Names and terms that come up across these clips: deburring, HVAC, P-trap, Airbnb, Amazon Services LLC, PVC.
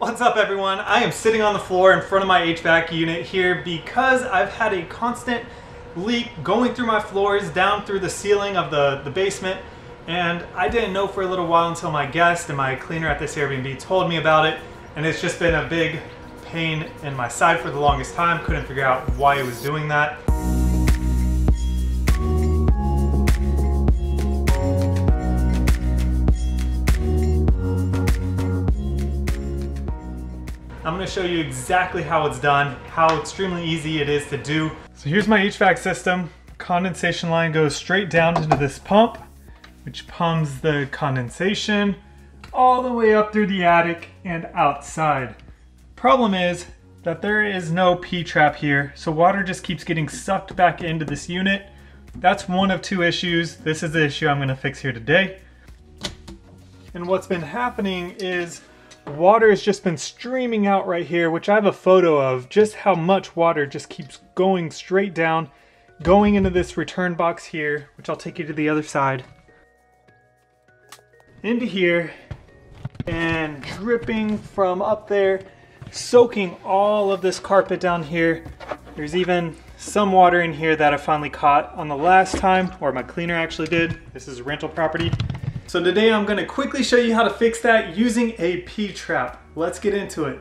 What's up everyone? I am sitting on the floor in front of my HVAC unit here because I've had a constant leak going through my floors down through the ceiling of the basement, and I didn't know for a little while until my guest and my cleaner at this Airbnb told me about it, and it's just been a big pain in my side for the longest time. Couldn't figure out why it was doing that. I'm going to show you exactly how it's done, how extremely easy it is to do. So here's my HVAC system. Condensation line goes straight down into this pump, which pumps the condensation all the way up through the attic and outside. Problem is that there is no P-trap here, so water just keeps getting sucked back into this unit. That's one of two issues. This is the issue I'm going to fix here today. And what's been happening is water has just been streaming out right here, which I have a photo of just how much water just keeps going straight down, going into this return box here, which I'll take you to the other side, into here, and dripping from up there, soaking all of this carpet down here. There's even some water in here that I finally caught on the last time, or my cleaner actually did. This is a rental property. So today I'm going to quickly show you how to fix that using a P-trap. Let's get into it.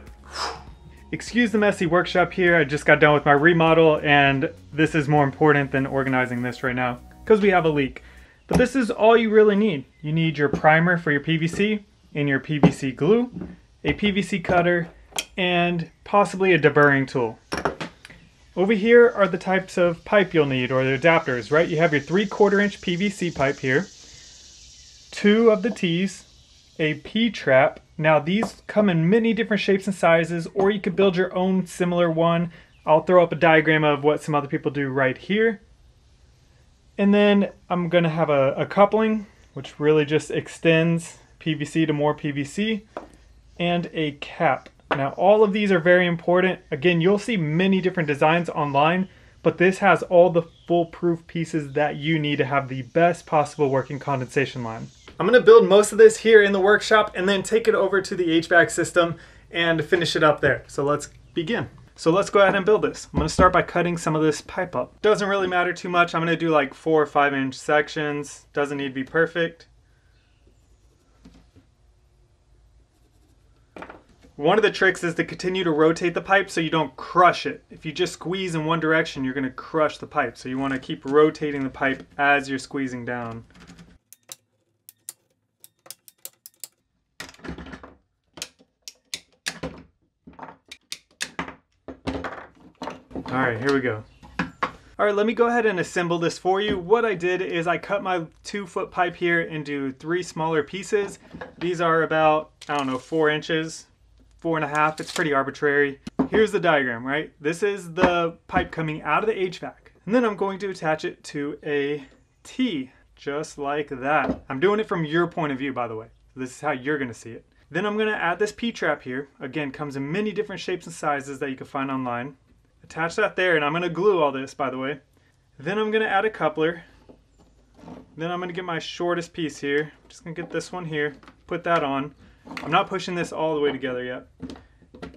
Excuse the messy workshop here. I just got done with my remodel, and this is more important than organizing this right now because we have a leak. But this is all you really need. You need your primer for your PVC and your PVC glue, a PVC cutter, and possibly a deburring tool. Over here are the types of pipe you'll need, or the adapters, right? You have your 3/4 inch PVC pipe here. 2 of the T's, a P-trap. Now these come in many different shapes and sizes, or you could build your own similar one. I'll throw up a diagram of what some other people do right here. And then I'm gonna have a coupling, which really just extends PVC to more PVC, and a cap. Now all of these are very important. Again, you'll see many different designs online, but this has all the foolproof pieces that you need to have the best possible working condensation line. I'm going to build most of this here in the workshop and then take it over to the HVAC system and finish it up there. So let's begin. So let's go ahead and build this. I'm going to start by cutting some of this pipe up. Doesn't really matter too much. I'm going to do like 4 or 5 inch sections. Doesn't need to be perfect. One of the tricks is to continue to rotate the pipe so you don't crush it. If you just squeeze in one direction, you're going to crush the pipe. So you want to keep rotating the pipe as you're squeezing down. All right, here we go. All right, let me go ahead and assemble this for you. What I did is I cut my 2-foot pipe here into 3 smaller pieces. These are about, I don't know, 4 inches. 4.5, it's pretty arbitrary. Here's the diagram, right? This is the pipe coming out of the HVAC. And then I'm going to attach it to a T, just like that. I'm doing it from your point of view, by the way. This is how you're gonna see it. Then I'm gonna add this P-trap here. Again, comes in many different shapes and sizes that you can find online. Attach that there, and I'm gonna glue all this, by the way. Then I'm gonna add a coupler. Then I'm gonna get my shortest piece here. I'm just gonna get this one here, put that on. I'm not pushing this all the way together yet.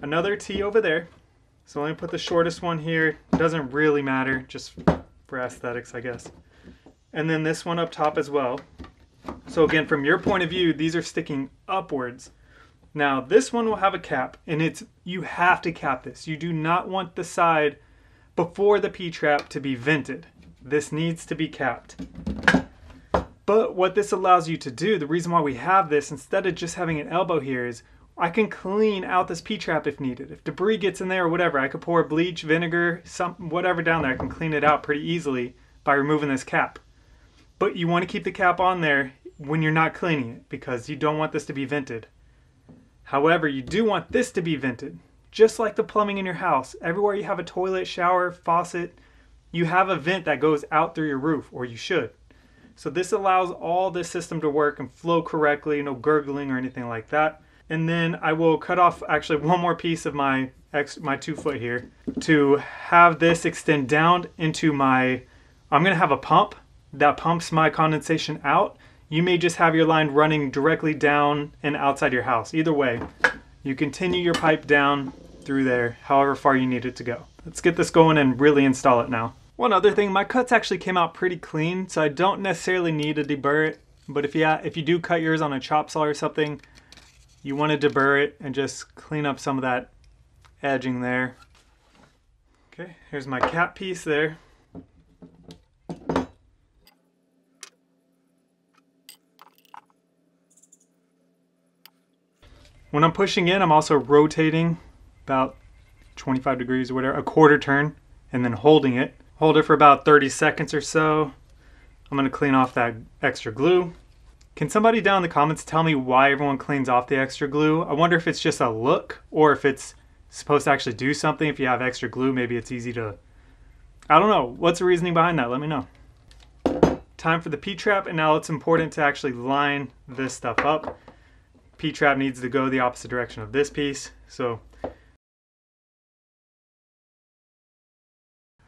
Another T over there. So let me put the shortest one here. Doesn't really matter, just for aesthetics, I guess. And then this one up top as well. So again, from your point of view, these are sticking upwards. Now this one will have a cap, and you have to cap this. You do not want the side before the P-trap to be vented. This needs to be capped. But what this allows you to do, the reason why we have this, instead of just having an elbow here, is I can clean out this P-trap if needed. If debris gets in there or whatever, I could pour bleach, vinegar, whatever down there. I can clean it out pretty easily by removing this cap. But you want to keep the cap on there when you're not cleaning it, because you don't want this to be vented. However, you do want this to be vented. Just like the plumbing in your house, everywhere you have a toilet, shower, faucet, you have a vent that goes out through your roof, or you should. So this allows all this system to work and flow correctly, no gurgling or anything like that. And then I will cut off actually one more piece of my 2-foot here to have this extend down into my, I'm gonna have a pump that pumps my condensation out. You may just have your line running directly down and outside your house. Either way, you continue your pipe down through there, however far you need it to go. Let's get this going and really install it now. One other thing, my cuts actually came out pretty clean, so I don't necessarily need to deburr it, but if you do cut yours on a chop saw or something, you want to deburr it and just clean up some of that edging there. Okay, here's my cap piece there. When I'm pushing in, I'm also rotating about 25 degrees or whatever, a quarter turn, and then holding it. Hold it for about 30 seconds or so. I'm gonna clean off that extra glue. Can somebody down in the comments tell me why everyone cleans off the extra glue? I wonder if it's just a look or if it's supposed to actually do something. If you have extra glue, maybe it's easy to, I don't know. What's the reasoning behind that? Let me know. Time for the P-trap, and now it's important to actually line this stuff up. P-trap needs to go the opposite direction of this piece. So,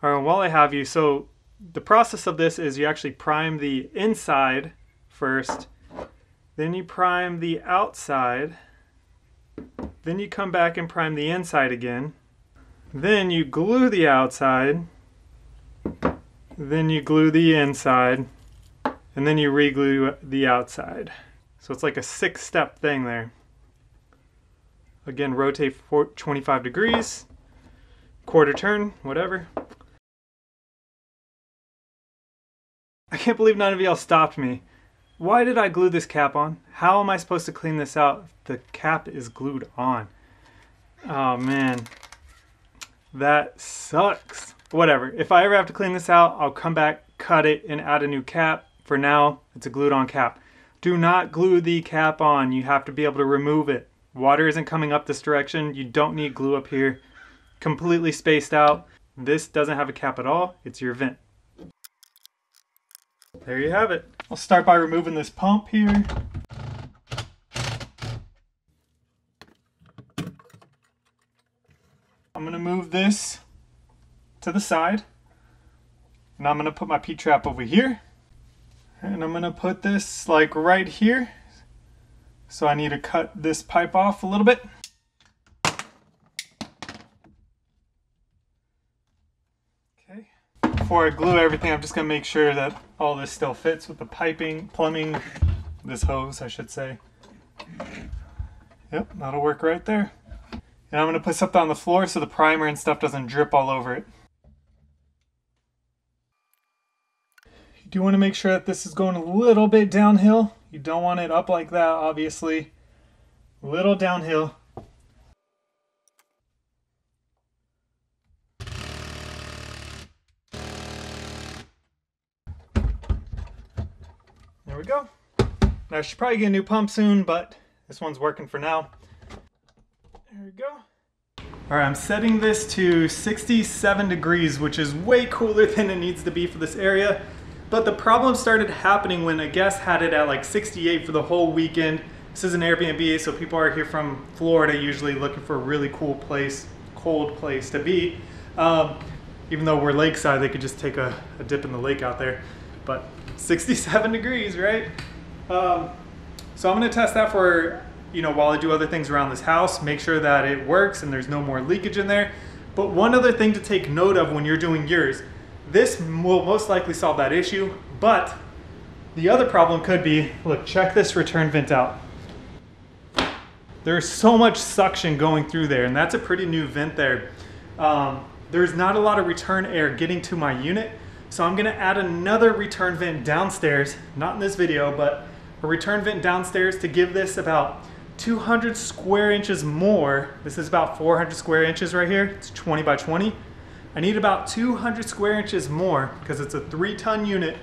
all right, while I have you, so the process of this is you actually prime the inside first, then you prime the outside, then you come back and prime the inside again, then you glue the outside, then you glue the inside, and then you re-glue the outside. So it's like a 6-step thing there. Again, rotate 25 degrees, quarter turn, whatever. I can't believe none of y'all stopped me. Why did I glue this cap on? How am I supposed to clean this out if the cap is glued on? Oh man, that sucks. Whatever, if I ever have to clean this out, I'll come back, cut it, and add a new cap. For now, it's a glued on cap. Do not glue the cap on. You have to be able to remove it. Water isn't coming up this direction. You don't need glue up here. Completely spaced out. This doesn't have a cap at all. It's your vent. There you have it. I'll start by removing this pump here. I'm going to move this to the side. And I'm going to put my P-trap over here. And I'm gonna put this like right here. So I need to cut this pipe off a little bit. Okay. Before I glue everything, I'm just gonna make sure that all this still fits with the piping, plumbing, this hose, I should say. Yep, that'll work right there. And I'm gonna put something on the floor so the primer and stuff doesn't drip all over it. You want to make sure that this is going a little bit downhill. You don't want it up like that, obviously. A little downhill. There we go. Now I should probably get a new pump soon, but this one's working for now. There we go. All right, I'm setting this to 67 degrees, which is way cooler than it needs to be for this area. But the problem started happening when a guest had it at like 68 for the whole weekend. This is an Airbnb, so people are here from Florida usually looking for a really cool place, cold place to be. Even though we're lakeside, they could just take a dip in the lake out there. But 67 degrees, right? So I'm gonna test that for, you know, while I do other things around this house, make sure that it works and there's no more leakage in there. But one other thing to take note of when you're doing yours, this will most likely solve that issue, but the other problem could be, look, check this return vent out. There's so much suction going through there, and that's a pretty new vent there. There's not a lot of return air getting to my unit, so I'm gonna add another return vent downstairs, not in this video, but a return vent downstairs to give this about 200 square inches more. This is about 400 square inches right here. It's 20 by 20. I need about 200 square inches more because it's a 3-ton unit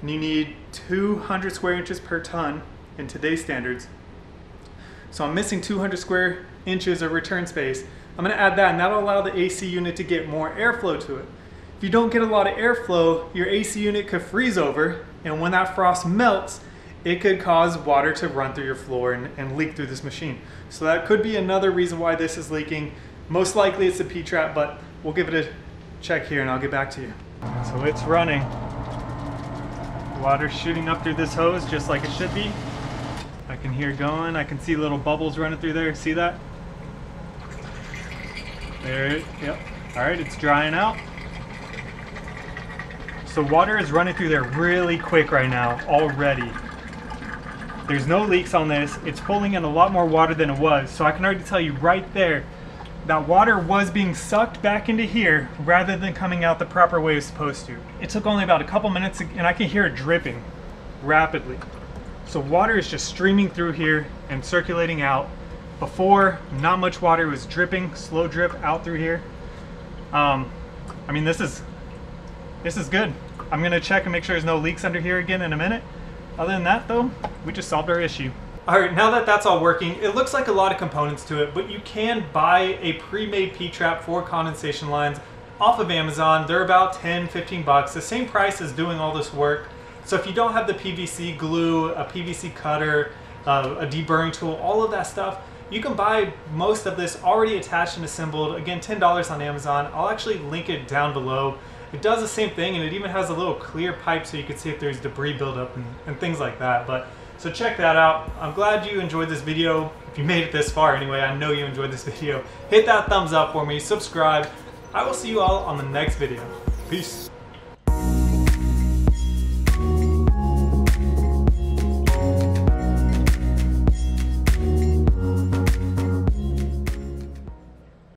and you need 200 square inches per ton in today's standards. So I'm missing 200 square inches of return space. I'm gonna add that, and that'll allow the AC unit to get more airflow to it. If you don't get a lot of airflow, your AC unit could freeze over, and when that frost melts, it could cause water to run through your floor and leak through this machine. So that could be another reason why this is leaking. Most likely it's a P-trap, but we'll give it a check here and I'll get back to you. So it's running. Water's shooting up through this hose just like it should be. I can hear it going. I can see little bubbles running through there. See that? There, yep. All right, it's drying out. So water is running through there really quick right now already. There's no leaks on this. It's pulling in a lot more water than it was. So I can already tell you right there, that water was being sucked back into here rather than coming out the proper way it's supposed to. It took only about a couple minutes and I can hear it dripping rapidly. So water is just streaming through here and circulating out. Before, not much water was dripping, slow drip out through here. I mean, this is good. I'm gonna check and make sure there's no leaks under here again in a minute. Other than that though, we just solved our issue. All right, now that that's all working, it looks like a lot of components to it, but you can buy a pre-made P-trap for condensation lines off of Amazon. They're about 10, 15 bucks, the same price as doing all this work. So if you don't have the PVC glue, a PVC cutter, a deburring tool, all of that stuff, you can buy most of this already attached and assembled. Again, $10 on Amazon. I'll actually link it down below. It does the same thing, and it even has a little clear pipe so you can see if there's debris buildup and things like that. So check that out. I'm glad you enjoyed this video. If you made it this far anyway, I know you enjoyed this video. Hit that thumbs up for me, subscribe. I will see you all on the next video. Peace.